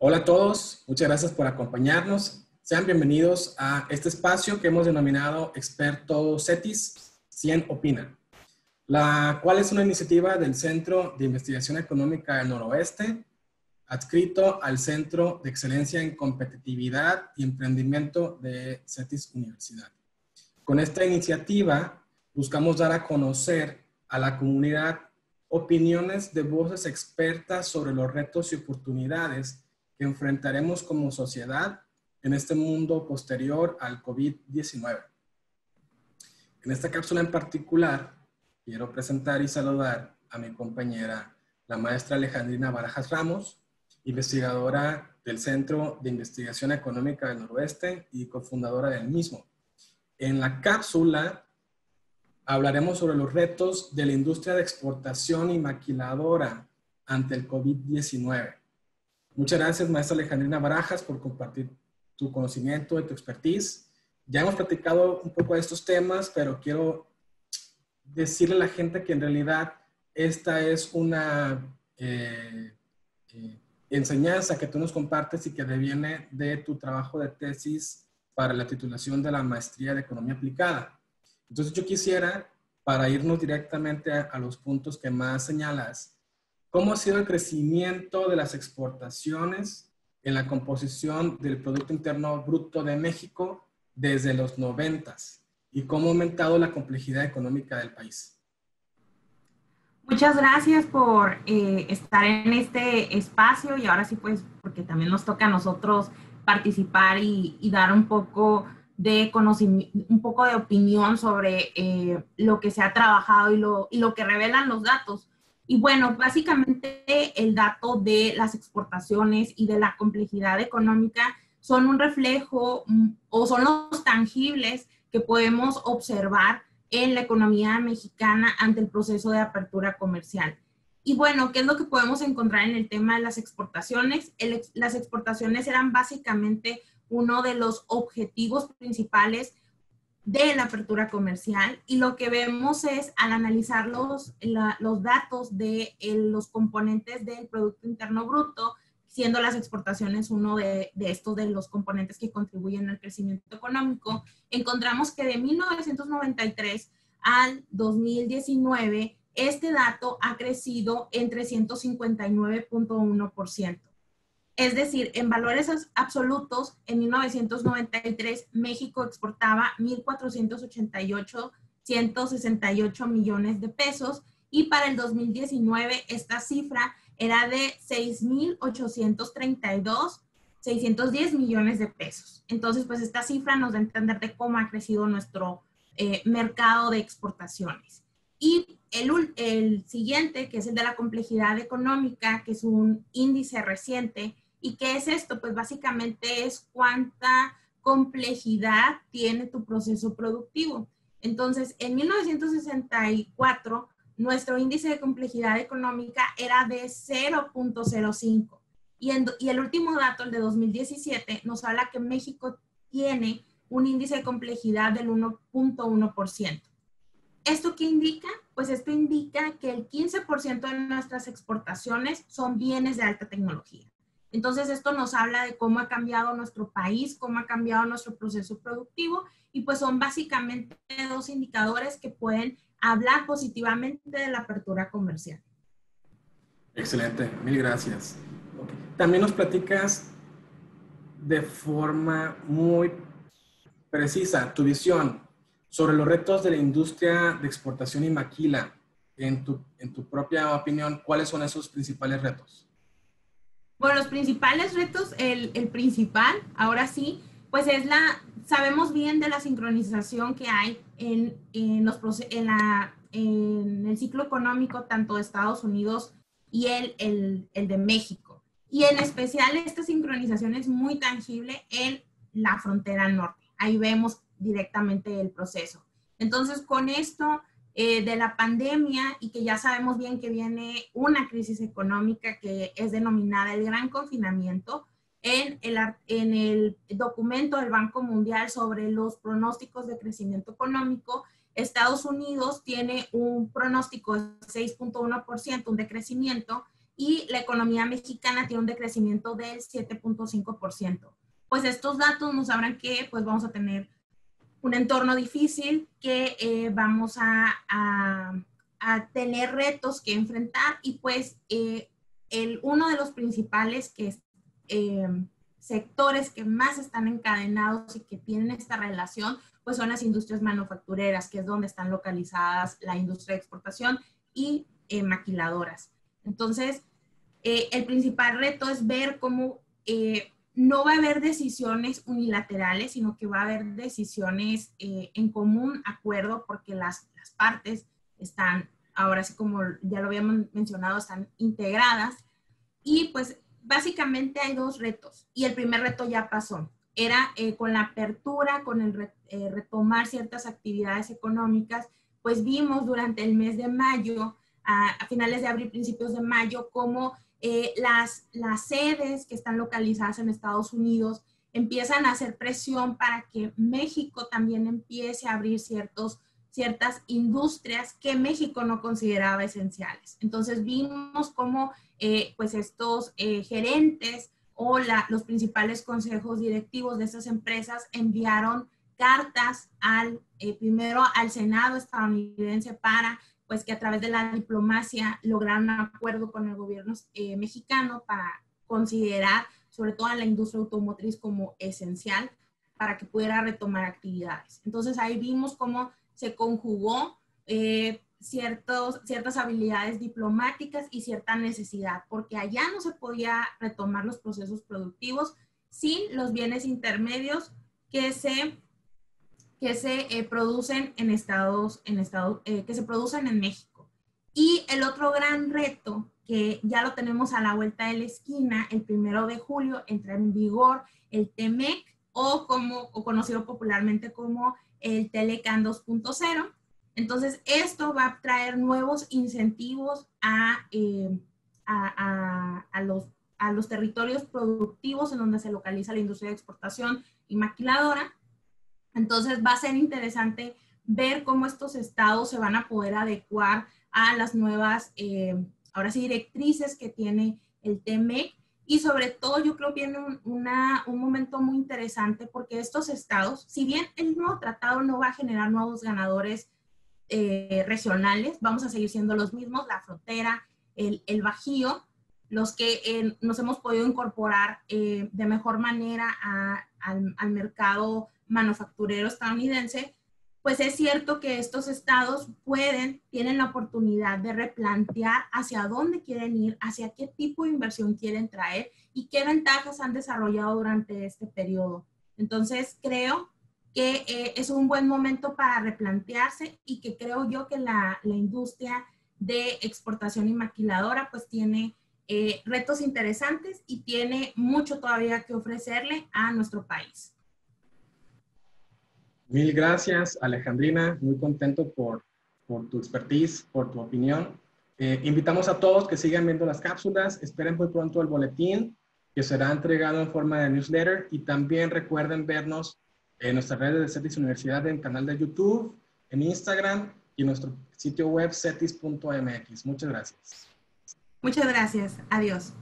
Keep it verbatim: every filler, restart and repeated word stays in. Hola a todos, muchas gracias por acompañarnos. Sean bienvenidos a este espacio que hemos denominado Experto CETYS, cien Opina, la cual es una iniciativa del Centro de Investigación Económica del Noroeste, adscrito al Centro de Excelencia en Competitividad y Emprendimiento de CETYS Universidad. Con esta iniciativa buscamos dar a conocer a la comunidad opiniones de voces expertas sobre los retos y oportunidades que enfrentaremos como sociedad en este mundo posterior al COVID diecinueve. En esta cápsula en particular, quiero presentar y saludar a mi compañera, la maestra Alejandrina Barajas Ramos, investigadora del Centro de Investigación Económica del Noroeste y cofundadora del mismo. En la cápsula hablaremos sobre los retos de la industria de exportación y maquiladora ante el COVID diecinueve. Muchas gracias, maestra Alejandrina Barajas, por compartir tu conocimiento y tu expertise. Ya hemos platicado un poco de estos temas, pero quiero decirle a la gente que en realidad esta es una eh, eh, enseñanza que tú nos compartes y que deviene de tu trabajo de tesis para la titulación de la maestría de Economía Aplicada. Entonces yo quisiera, para irnos directamente a, a los puntos que más señalas, ¿cómo ha sido el crecimiento de las exportaciones en la composición del Producto Interno Bruto de México desde los noventas? ¿Y cómo ha aumentado la complejidad económica del país? Muchas gracias por eh, estar en este espacio y ahora sí, pues, porque también nos toca a nosotros participar y, y dar un poco de conocimiento, un poco de opinión sobre eh, lo que se ha trabajado y lo, y lo que revelan los datos. Y bueno, básicamente el dato de las exportaciones y de la complejidad económica son un reflejo o son los tangibles que podemos observar en la economía mexicana ante el proceso de apertura comercial. Y bueno, ¿qué es lo que podemos encontrar en el tema de las exportaciones? El, las exportaciones eran básicamente uno de los objetivos principales de la apertura comercial, y lo que vemos es, al analizar los, la, los datos de el, los componentes del Producto Interno Bruto, siendo las exportaciones uno de, de estos de los componentes que contribuyen al crecimiento económico, encontramos que de mil novecientos noventa y tres al dos mil diecinueve, este dato ha crecido en trescientos cincuenta y nueve punto uno por ciento. Es decir, en valores absolutos, en mil novecientos noventa y tres, México exportaba mil cuatrocientos ochenta y ocho punto ciento sesenta y ocho millones de pesos y para el dos mil diecinueve esta cifra era de seis mil ochocientos treinta y dos punto seiscientos diez millones de pesos. Entonces, pues esta cifra nos da a entender de cómo ha crecido nuestro eh, mercado de exportaciones. Y el, el siguiente, que es el de la complejidad económica, que es un índice reciente. ¿Y qué es esto? Pues básicamente es cuánta complejidad tiene tu proceso productivo. Entonces, en mil novecientos sesenta y cuatro, nuestro índice de complejidad económica era de cero punto cero cinco. Y, en, y el último dato, el de dos mil diecisiete, nos habla que México tiene un índice de complejidad del uno punto uno por ciento. ¿Esto qué indica? Pues esto indica que el quince por ciento de nuestras exportaciones son bienes de alta tecnología. Entonces, esto nos habla de cómo ha cambiado nuestro país, cómo ha cambiado nuestro proceso productivo, y pues son básicamente dos indicadores que pueden hablar positivamente de la apertura comercial. Excelente, mil gracias. Okay. También nos platicas de forma muy precisa tu visión sobre los retos de la industria de exportación y maquila. En tu, en tu propia opinión, ¿cuáles son esos principales retos? Bueno, los principales retos, el, el principal, ahora sí, pues es la, sabemos bien de la sincronización que hay en, en, los, en, la, en el ciclo económico tanto de Estados Unidos y el, el, el de México. Y en especial esta sincronización es muy tangible en la frontera norte. Ahí vemos directamente el proceso. Entonces, con esto eh, de la pandemia y que ya sabemos bien que viene una crisis económica que es denominada el gran confinamiento, en el, en el documento del Banco Mundial sobre los pronósticos de crecimiento económico, Estados Unidos tiene un pronóstico de seis punto uno por ciento de crecimiento y la economía mexicana tiene un decrecimiento del siete punto cinco por ciento. Pues estos datos nos sabrán que pues vamos a tener un entorno difícil, que eh, vamos a, a, a tener retos que enfrentar, y pues eh, el, uno de los principales que es, eh, sectores que más están encadenados y que tienen esta relación, pues son las industrias manufactureras, que es donde están localizadas la industria de exportación y eh, maquiladoras. Entonces, eh, el principal reto es ver cómo eh, no va a haber decisiones unilaterales, sino que va a haber decisiones eh, en común acuerdo, porque las, las partes están, ahora sí como ya lo habíamos mencionado, están integradas. Y pues básicamente hay dos retos, y el primer reto ya pasó. Era eh, con la apertura, con el re, eh, retomar ciertas actividades económicas, pues vimos durante el mes de mayo, a, a finales de abril, principios de mayo, cómo eh, las, las sedes que están localizadas en Estados Unidos empiezan a hacer presión para que México también empiece a abrir ciertos, ciertas industrias que México no consideraba esenciales. Entonces vimos cómo eh, pues estos eh, gerentes o la, los principales consejos directivos de estas empresas enviaron cartas al, eh, primero al Senado estadounidense para pues que a través de la diplomacia lograran un acuerdo con el gobierno eh, mexicano para considerar sobre todo a la industria automotriz como esencial para que pudiera retomar actividades. Entonces ahí vimos cómo se conjugó eh, ciertos, ciertas habilidades diplomáticas y cierta necesidad, porque allá no se podía retomar los procesos productivos sin los bienes intermedios que se, que se eh, producen en Estados, en Estados, eh, que se producen en México. Y el otro gran reto, que ya lo tenemos a la vuelta de la esquina, el primero de julio entra en vigor el T M E C, o como o conocido popularmente como el Telecan dos punto cero. Entonces, esto va a traer nuevos incentivos a, eh, a, a, a, los, a los territorios productivos en donde se localiza la industria de exportación y maquiladora. Entonces, va a ser interesante ver cómo estos estados se van a poder adecuar a las nuevas, eh, ahora sí, directrices que tiene el T M E C. Y sobre todo yo creo que viene un, una, un momento muy interesante, porque estos estados, si bien el nuevo tratado no va a generar nuevos ganadores eh, regionales, vamos a seguir siendo los mismos, la frontera, el, el Bajío, los que eh, nos hemos podido incorporar eh, de mejor manera a, al, al mercado manufacturero estadounidense, pues es cierto que estos estados pueden, tienen la oportunidad de replantear hacia dónde quieren ir, hacia qué tipo de inversión quieren traer y qué ventajas han desarrollado durante este periodo. Entonces, creo que eh, es un buen momento para replantearse, y que creo yo que la, la industria de exportación y maquiladora pues tiene eh, retos interesantes y tiene mucho todavía que ofrecerle a nuestro país. Mil gracias, Alejandrina. Muy contento por, por tu expertise, por tu opinión. Eh, invitamos a todos que sigan viendo las cápsulas. Esperen muy pronto el boletín, que será entregado en forma de newsletter. Y también recuerden vernos en nuestras redes de CETYS Universidad, en el canal de YouTube, en Instagram y en nuestro sitio web, cetys punto m x. Muchas gracias. Muchas gracias. Adiós.